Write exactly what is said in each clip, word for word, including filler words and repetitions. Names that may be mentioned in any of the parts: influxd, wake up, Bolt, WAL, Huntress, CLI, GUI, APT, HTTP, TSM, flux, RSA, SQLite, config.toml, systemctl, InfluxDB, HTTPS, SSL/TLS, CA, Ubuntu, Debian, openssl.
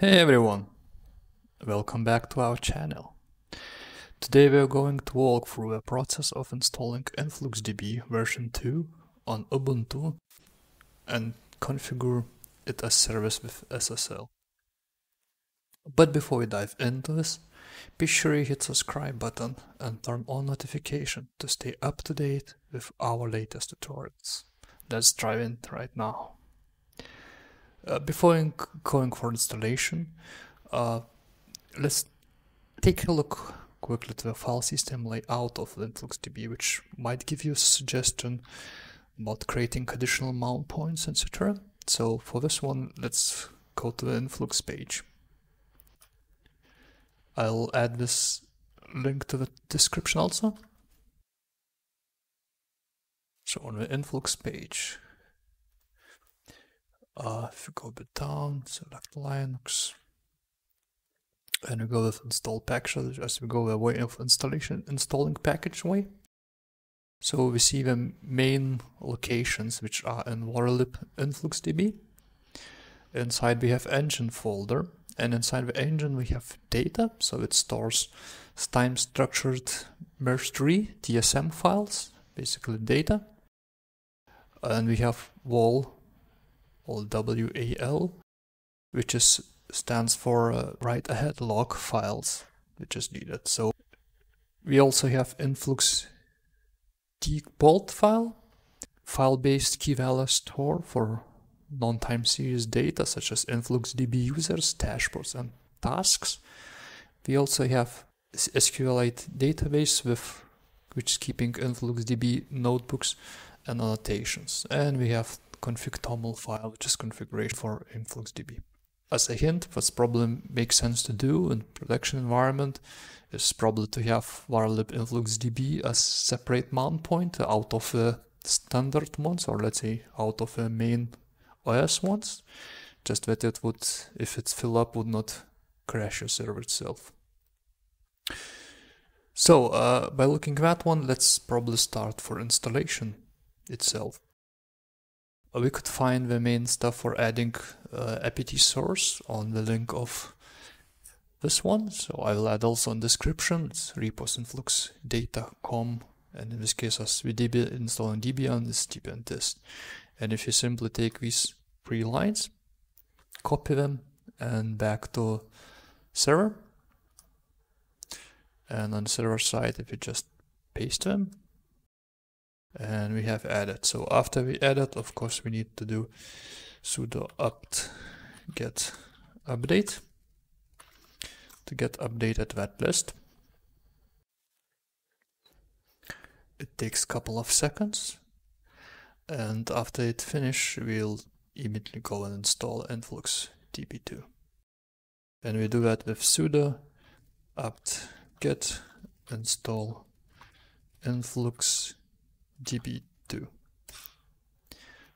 Hey everyone, welcome back to our channel. Today we are going to walk through the process of installing InfluxDB version two on Ubuntu and configure it as service with S S L. But before we dive into this, be sure you hit subscribe button and turn on notification to stay up to date with our latest tutorials. Let's dive in right now. Uh, before going for installation, uh, let's take a look quickly to the file system layout of InfluxDB, which might give you a suggestion about creating additional mount points, et cetera. So for this one, let's go to the Influx page. I'll add this link to the description also. So on the Influx page, Uh, if you go a bit down, select Linux, and we go with install packages as we go the way of installation, installing package way. So we see the main locations which are in Warlib InfluxDB. Inside we have engine folder, and inside the engine we have data, so it stores time structured merge tree T S M files, basically data, and we have W A L. Or W A L, which is stands for uh, write ahead log files, which is needed. So we also have influxd Bolt file, file-based key value store for non-time series data such as InfluxDB users, dashboards, and tasks. We also have SQLite database with which is keeping InfluxDB notebooks and annotations, and we have config.toml file, which is configuration for InfluxDB. As a hint, what's probably makes sense to do in production environment is probably to have Warlib InfluxDB as separate mount point out of the uh, standard ones, or let's say out of the uh, main O S ones, just that it would, if it's filled up, would not crash your server itself. So uh, by looking at that one, let's probably start for installation itself. We could find the main stuff for adding uh, A P T source on the link of this one. So I will add also in description, it's repos dot influx data dot com, and in this case as we D B installing Debian, it's Debian test. And if you simply take these three lines, copy them and back to server. And on the server side, if you just paste them, and we have added. So after we added, of course, we need to do sudo apt get update to get updated that list. It takes a couple of seconds, and after it finishes, we'll immediately go and install InfluxDB two. And we do that with sudo apt get install influx D B two.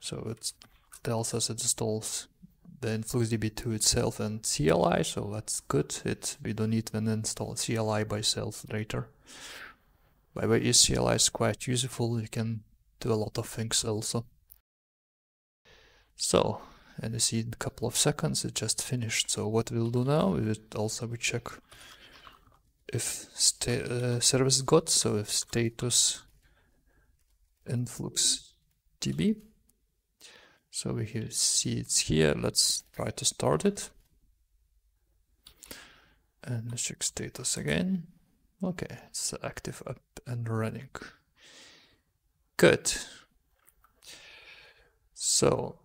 So it tells us it installs the InfluxDB two itself and C L I, so that's good. It we don't need to install C L I by itself later. By the way, C L I is quite useful. You can do a lot of things also. So, and you see in a couple of seconds it just finished. So what we'll do now is also we check if uh, service got, so if status InfluxDB. So we here see it's here. Let's try to start it. And let's check status again. Okay, it's active, up and running. Good. So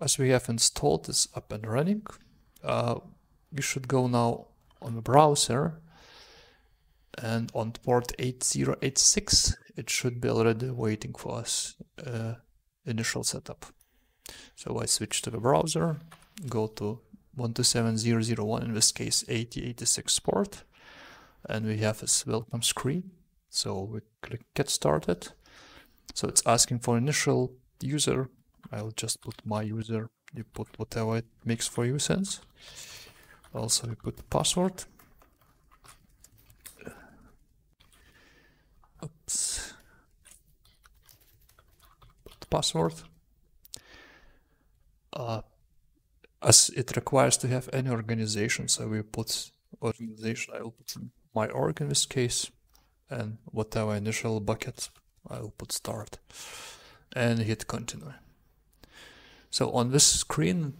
as we have installed this up and running, uh, we should go now on the browser, and on port eighty eighty-six it should be already waiting for us uh, initial setup. So I switch to the browser, go to one two seven dot zero dot one, in this case eighty eighty-six port, and we have this welcome screen. So we click get started. So it's asking for initial user. I'll just put my user, you put whatever it makes for you sense. Also we put password. Oops. Password. Uh, as it requires to have any organization, so we put organization, I will put my org in this case, and whatever initial bucket, I will put start, and hit continue. So on this screen,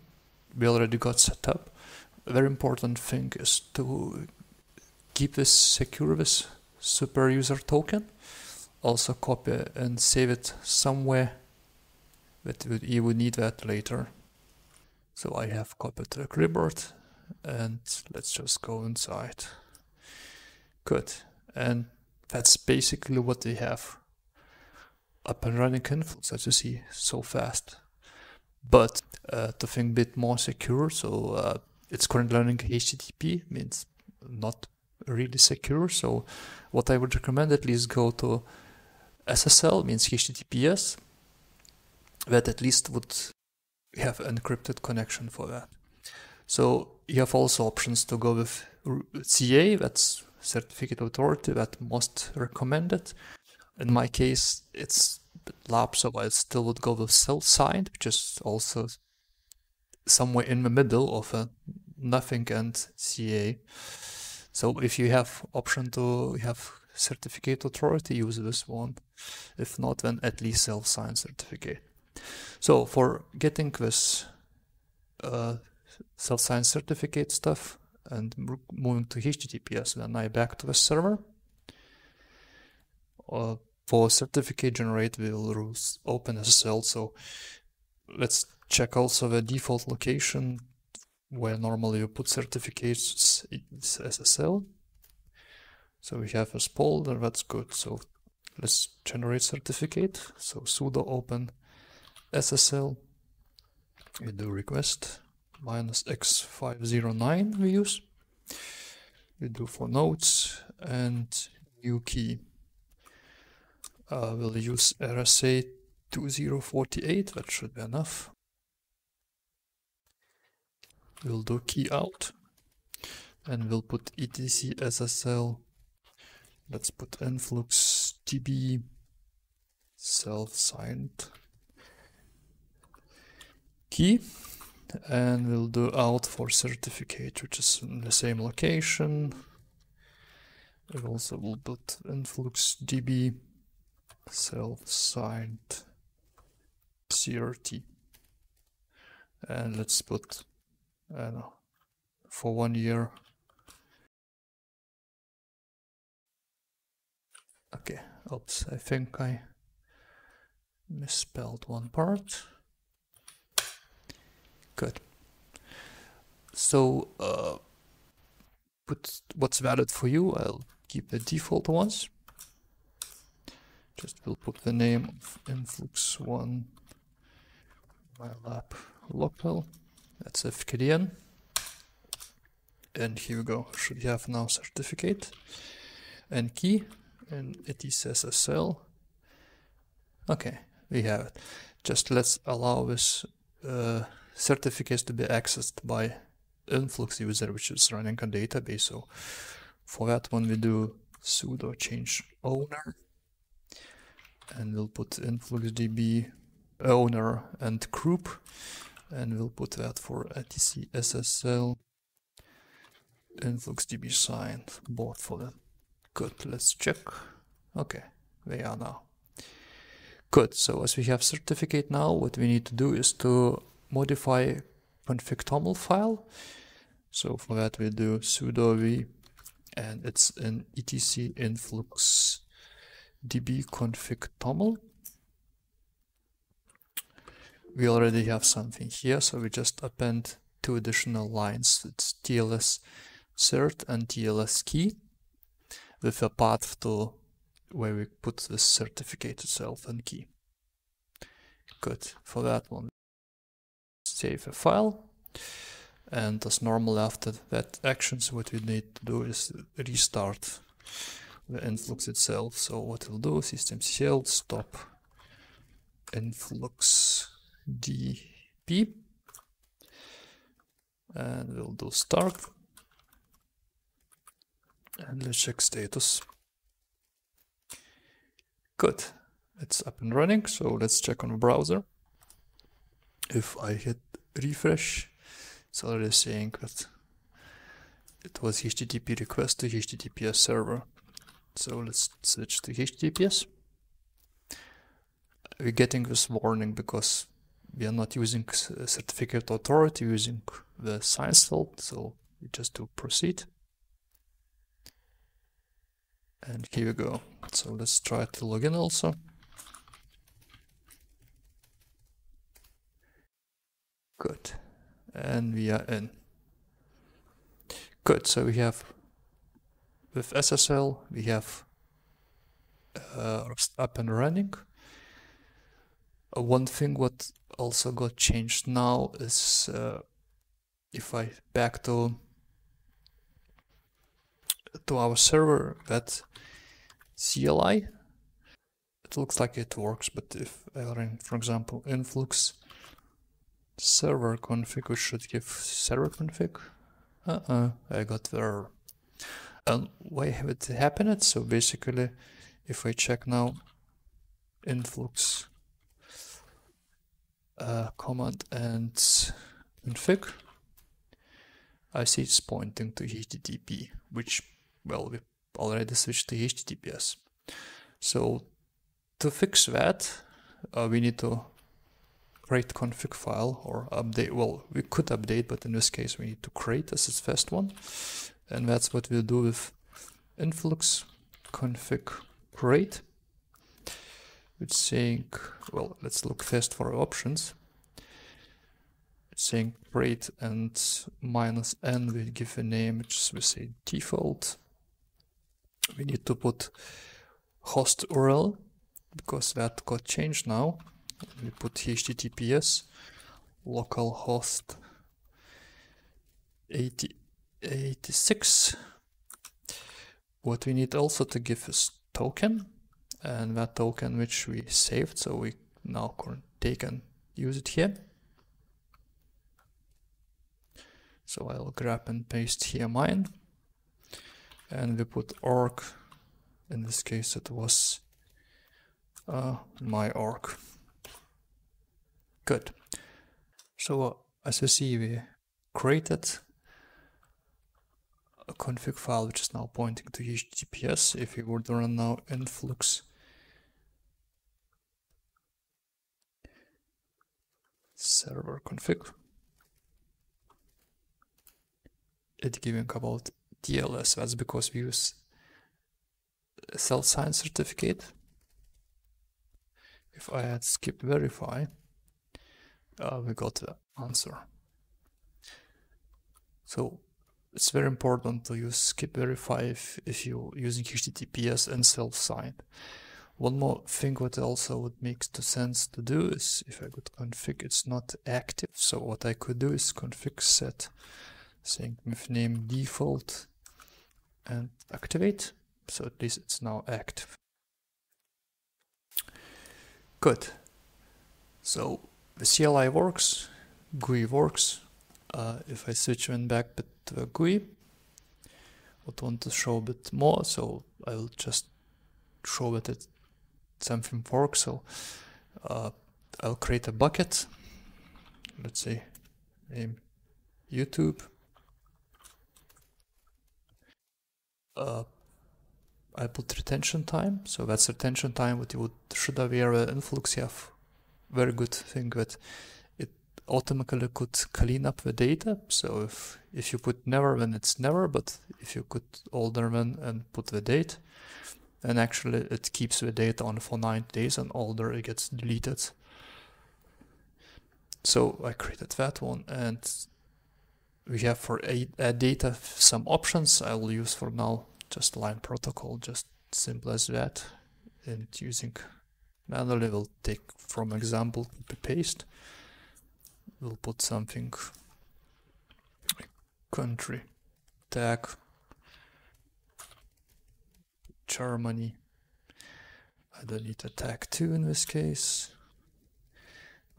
we already got set up. A very important thing is to keep this secure, this super user token. Also copy and save it somewhere that you will need that later. So I have copied the clipboard, and let's just go inside. Good, and that's basically what we have up and running Influx, as you see, so fast. But uh, to think a bit more secure, so uh, it's currently running H T T P, means not really secure. So what I would recommend, at least go to S S L, means H T T P S, that at least would have encrypted connection for that. So you have also options to go with C A, that's certificate authority, that most recommended. In my case, it's lab, so I still would go with self-signed, which is also somewhere in the middle of a nothing and C A. So if you have option to have certificate authority, use this one. If not, then at least self-signed certificate. So for getting this uh, self-signed certificate stuff and moving to H T T P S, then I back to the server. Uh, for certificate generate, we will use openssl. So let's check also the default location where normally you put certificates is S S L. So we have a folder, that's good. So let's generate certificate. So sudo open S S L, we do request minus x five oh nine we use, we do for nodes and new key. Uh, we'll use R S A two thousand forty-eight, that should be enough. We'll do key out and we'll put etc S S L, let's put InfluxDB self-signed key, and we'll do out for certificate, which is in the same location. We also will put InfluxDB self-signed C R T, and let's put I don't know, for one year. Okay, oops, I think I misspelled one part. Good. So, uh, put what's valid for you. I'll keep the default ones. Just we'll put the name of influx one, my lab local. That's F Q D N, and here we go. Should have now certificate and key, and it is S S L. Okay, we have it. Just let's allow this uh, certificates to be accessed by Influx user, which is running a database. So for that one, we do sudo change owner, and we'll put InfluxDB owner and group. And we'll put that for etc S S L InfluxDB signed, both for them. Good, let's check. Okay, they are now. Good, so as we have certificate now, what we need to do is to modify config.toml file. So for that we do sudo v, and it's in etc InfluxDB config.toml. We already have something here, so we just append two additional lines. It's T L S cert and T L S key with a path to where we put the certificate itself and key. Good, for that one, save a file. And as normal after that actions, what we need to do is restart the influx itself. So what we'll do, systemctl stop influx D P, and we'll do start, and let's check status. Good, it's up and running. So let's check on the browser. If I hit refresh, It's already saying that it was H T T P request to H T T P S server. So let's switch to H T T P S. We're getting this warning because we are not using certificate authority, using the science field, so we just do proceed. And here we go. So let's try to log in also. Good. And we are in. Good. So we have with S S L, we have uh, up and running. Uh, one thing what also got changed now is uh, if I back to to our server, that C L I, it looks like it works, but if I run, for example, influx server config, we should give server config. Uh-uh, I got the error. And why have it happened? So basically, if I check now influx uh, command and config, I see it's pointing to H T T P, which, well, we already switched to H T T P S. So to fix that, uh, we need to create config file or update. Well, we could update, but in this case we need to create as its first one, and that's what we'll do with influx config create. It's saying, well, let's look first for options. Saying create and minus n, we give a name, which we say default. We need to put host U R L because that got changed now. We put H T T P S localhost eighty, eighty-six. What we need also to give is token, and that token which we saved, so we now can take and use it here. So I'll grab and paste here mine, and we put org. In this case it was uh, my org. Good. So uh, as you see, we created a config file which is now pointing to H T T P S. If we would run now influx server config, it's giving about T L S. That's because we use self-signed certificate. If I had skipped verify, uh, we got the answer. So it's very important to use skip verify if, if you're using H T T P S and self-signed. One more thing what also would make sense to do is, if I could config, it's not active. So what I could do is config set, saying with name default and activate, so at least it's now active. Good. So the C L I works, G U I works. Uh, if I switch in back to the G U I, I want to show a bit more, so I will just show that it something works. So uh, I'll create a bucket. Let's say name YouTube. Uh, I put retention time, so that's retention time. What you would should aware uh, influx have very good thing that it automatically could clean up the data. So if if you put never, then it's never. But if you could older than and put the date, and actually it keeps the data on for nine days and older it gets deleted. So I created that one, and we have for a, a data some options. I will use for now just line protocol, just simple as that. And using manually, we'll take from example copy paste. We'll put something country tag Germany. I don't need a tag two in this case.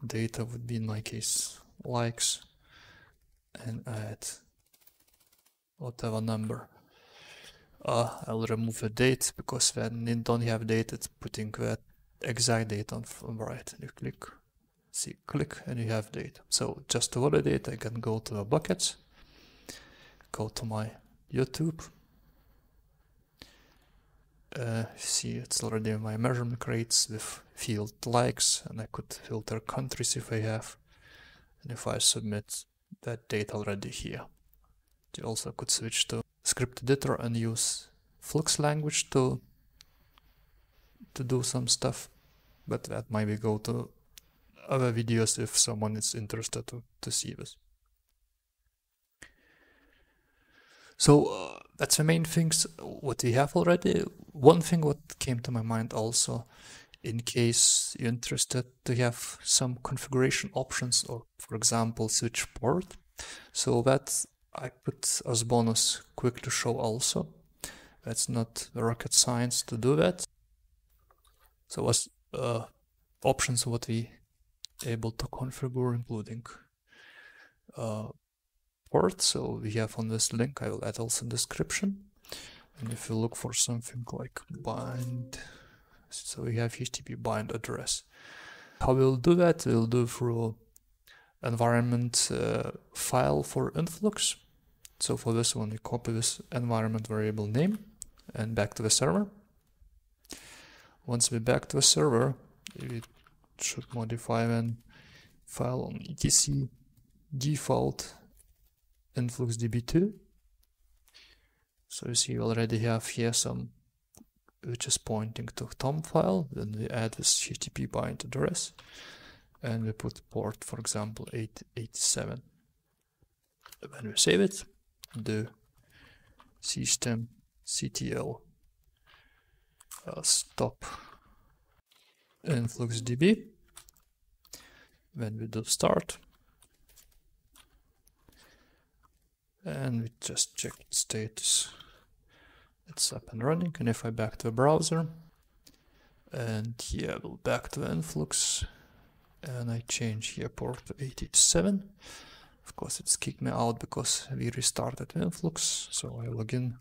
Data would be in my case likes. And add whatever number. Uh, I'll remove the date because when you don't have date, it's putting that exact date on from right. You click See, click, and you have data. So just to validate, I can go to the buckets, go to my YouTube. Uh, see, it's already my measurement crates with field likes, and I could filter countries if I have, and if I submit that data already here. You also could switch to script editor and use Flux language to to do some stuff, but that might be go to other videos if someone is interested to, to see this. So uh, that's the main things what we have already. One thing what came to my mind also, in case you're interested to have some configuration options, or for example switch port, so that I put as bonus quick to show also. That's not rocket science to do that. So as uh, options what we able to configure, including uh, port. So we have on this link, I will add also description. And if you look for something like bind, so we have H T T P bind address. How we'll do that? We'll do through environment uh, file for Influx. So for this one, we copy this environment variable name and back to the server. Once we're back to the server, we should modify then file on etc default influx d b two. So you see we already have here some which is pointing to tom file. Then we add this H T T P bind address and we put port, for example, eight eighty-seven. When we save it, do systemctl uh, stop influxdb. When we do start, and we just check status, it's up and running. And if I back to the browser, and here I will back to Influx, and I change here port to eight eighty-seven. Of course, it's kicked me out because we restarted Influx. So I log in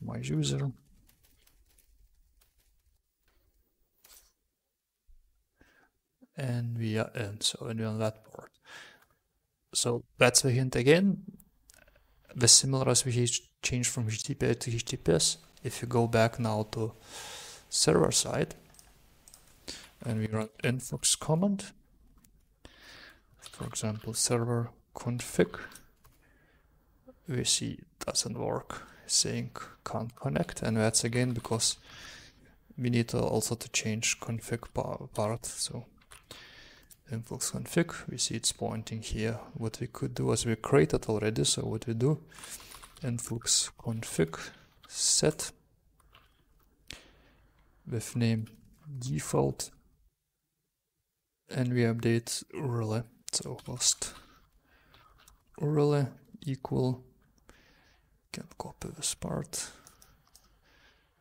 my user. And we are in, so and we're on that port. So that's the hint again. The similar as we changed from H T T P to H T T P S. If you go back now to server side and we run influx command, for example, server config, we see it doesn't work, saying can't connect, and that's again because we need to also to change config part. So influx config, we see it's pointing here. What we could do is we created already, so what we do, influx config set with name default, and we update U R L. So host U R L equal, can copy this part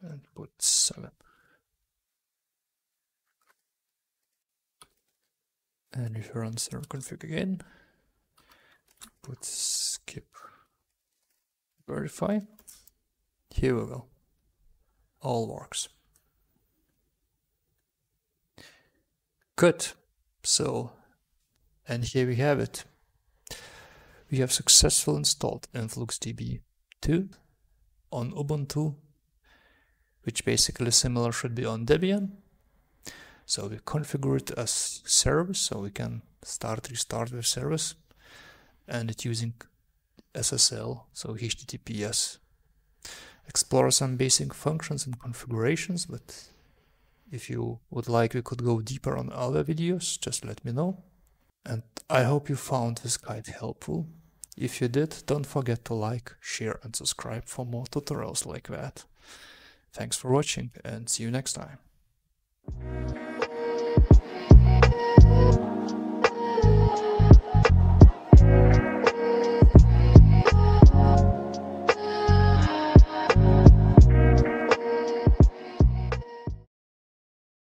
and put seven. And if you run server config again, put skip verify. Here we go. All works. Good. So, and here we have it. We have successfully installed influx d b two on Ubuntu, which basically similar should be on Debian. So we configure it as service, so we can start, restart with service, and it's using S S L, so H T T P S. Explore some basic functions and configurations, but if you would like, we could go deeper on other videos, just let me know. And I hope you found this guide helpful. If you did, don't forget to like, share and subscribe for more tutorials like that. Thanks for watching and see you next time.